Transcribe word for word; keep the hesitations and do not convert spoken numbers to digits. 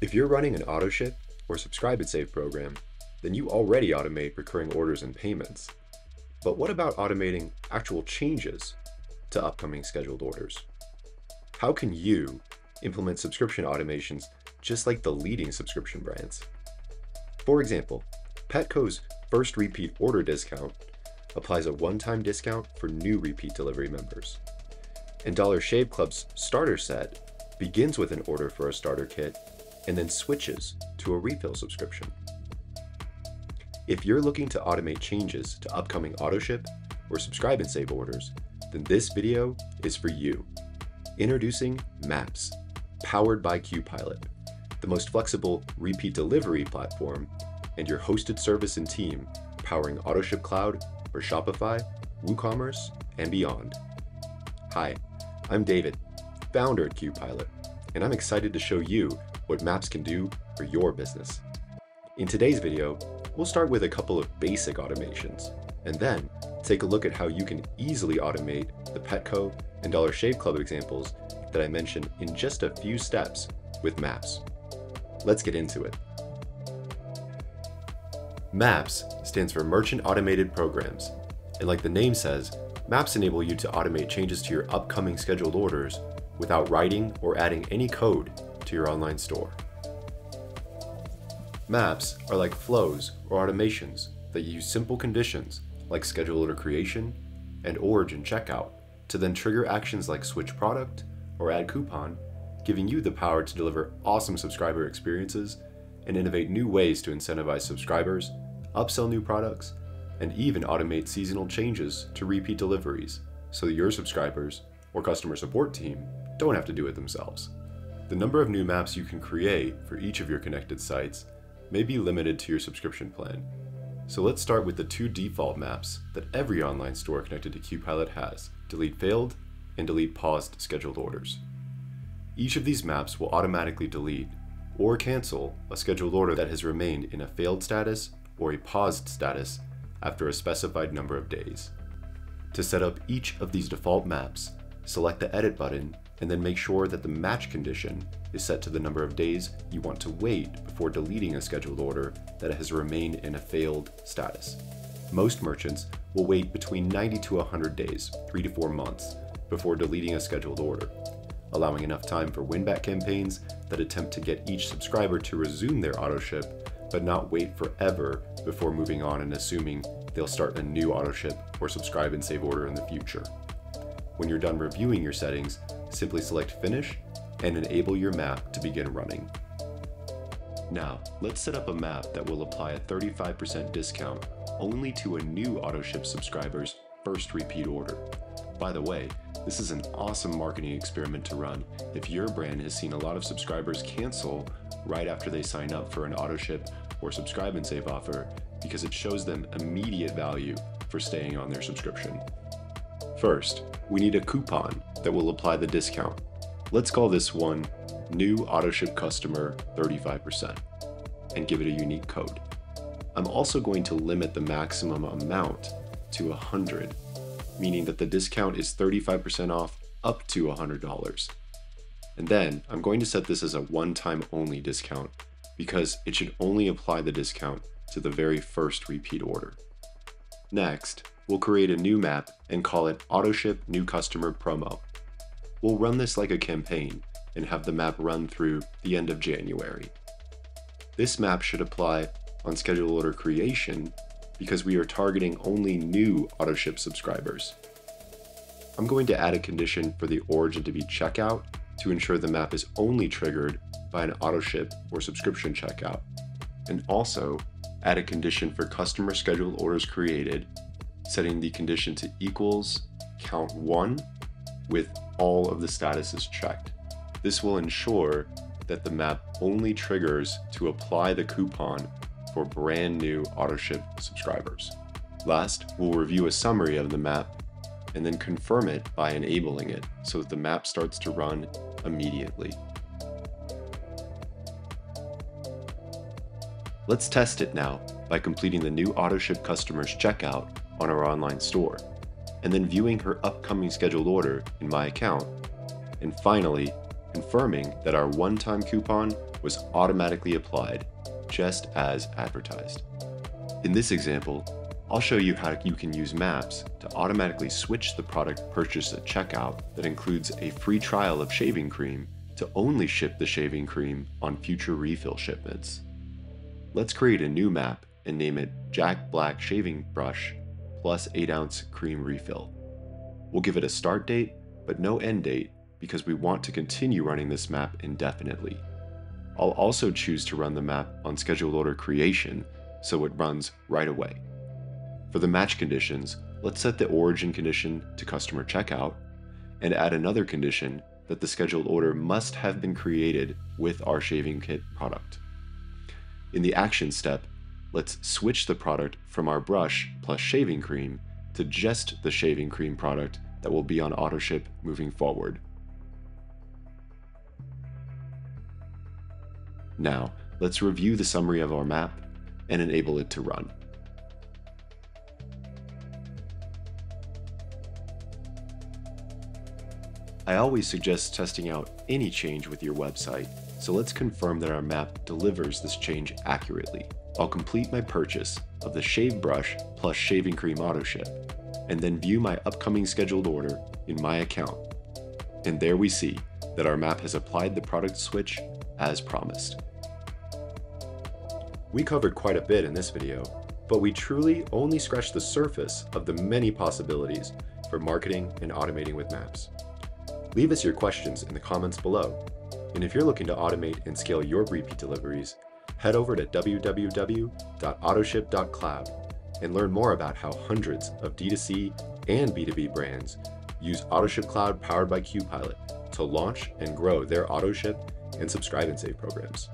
If you're running an AutoShip or Subscribe and Save program, then you already automate recurring orders and payments. But what about automating actual changes to upcoming scheduled orders? How can you implement subscription automations just like the leading subscription brands? For example, Petco's first repeat order discount applies a one-time discount for new repeat delivery members. And Dollar Shave Club's starter set begins with an order for a starter kit and then switches to a refill subscription. If you're looking to automate changes to upcoming AutoShip or Subscribe and Save orders, then this video is for you. Introducing MAPS, powered by QPilot, the most flexible repeat delivery platform, and your hosted service and team powering AutoShip Cloud for Shopify, WooCommerce, and beyond. Hi, I'm David, founder at QPilot, and I'm excited to show you what MAPS can do for your business. In today's video, we'll start with a couple of basic automations, and then take a look at how you can easily automate the Petco and Dollar Shave Club examples that I mentioned in just a few steps with MAPS. Let's get into it. MAPS stands for Merchant Automated Programs, and like the name says, MAPS enable you to automate changes to your upcoming scheduled orders without writing or adding any code to your online store. MAPS are like flows or automations that use simple conditions like schedule order creation and origin checkout to then trigger actions like switch product or add coupon, giving you the power to deliver awesome subscriber experiences and innovate new ways to incentivize subscribers, upsell new products, and even automate seasonal changes to repeat deliveries so that your subscribers or customer support team don't have to do it themselves. The number of new MAPS you can create for each of your connected sites may be limited to your subscription plan. So let's start with the two default MAPS that every online store connected to QPilot has, Delete Failed and Delete Paused Scheduled Orders. Each of these MAPS will automatically delete or cancel a scheduled order that has remained in a failed status or a paused status after a specified number of days. To set up each of these default MAPS, select the Edit button and then make sure that the match condition is set to the number of days you want to wait before deleting a scheduled order that has remained in a failed status. Most merchants will wait between ninety to one hundred days, three to four months, before deleting a scheduled order, allowing enough time for win-back campaigns that attempt to get each subscriber to resume their AutoShip, but not wait forever before moving on and assuming they'll start a new AutoShip or Subscribe and Save order in the future. When you're done reviewing your settings, simply select Finish and enable your map to begin running. Now, let's set up a map that will apply a thirty-five percent discount only to a new AutoShip subscriber's first repeat order. By the way, this is an awesome marketing experiment to run if your brand has seen a lot of subscribers cancel right after they sign up for an AutoShip or Subscribe and Save offer, because it shows them immediate value for staying on their subscription. First, we need a coupon that will apply the discount. Let's call this one New AutoShip Customer thirty-five percent and give it a unique code. I'm also going to limit the maximum amount to one hundred, meaning that the discount is thirty-five percent off up to one hundred dollars. And then I'm going to set this as a one-time only discount because it should only apply the discount to the very first repeat order. Next, we'll create a new map and call it AutoShip New Customer Promo. We'll run this like a campaign and have the map run through the end of January. This map should apply on schedule order creation because we are targeting only new AutoShip subscribers. I'm going to add a condition for the origin to be checkout to ensure the map is only triggered by an AutoShip or subscription checkout, and also add a condition for customer scheduled orders created, setting the condition to equals count one with all of the statuses checked. This will ensure that the map only triggers to apply the coupon for brand new AutoShip subscribers. Last, we'll review a summary of the map and then confirm it by enabling it so that the map starts to run immediately. Let's test it now by completing the new AutoShip customer's checkout on our online store, and then viewing her upcoming scheduled order in my account, and finally confirming that our one-time coupon was automatically applied just as advertised. In this example, I'll show you how you can use MAPS to automatically switch the product purchased at checkout that includes a free trial of shaving cream to only ship the shaving cream on future refill shipments. Let's create a new map and name it Jack Black Shaving Brush plus eight ounce cream refill. We'll give it a start date, but no end date because we want to continue running this map indefinitely. I'll also choose to run the map on scheduled order creation so it runs right away. For the match conditions, let's set the origin condition to customer checkout and add another condition that the scheduled order must have been created with our shaving kit product. In the action step, let's switch the product from our brush plus shaving cream to just the shaving cream product that will be on AutoShip moving forward. Now, let's review the summary of our map and enable it to run. I always suggest testing out any change with your website, so let's confirm that our map delivers this change accurately. I'll complete my purchase of the shave brush plus shaving cream AutoShip, and then view my upcoming scheduled order in my account. And there we see that our map has applied the product switch as promised. We covered quite a bit in this video, but we truly only scratched the surface of the many possibilities for marketing and automating with MAPS. Leave us your questions in the comments below. And if you're looking to automate and scale your repeat deliveries, head over to w w w dot autoship dot cloud and learn more about how hundreds of D two C and B two B brands use AutoShip Cloud powered by QPilot to launch and grow their AutoShip and subscribe and save programs.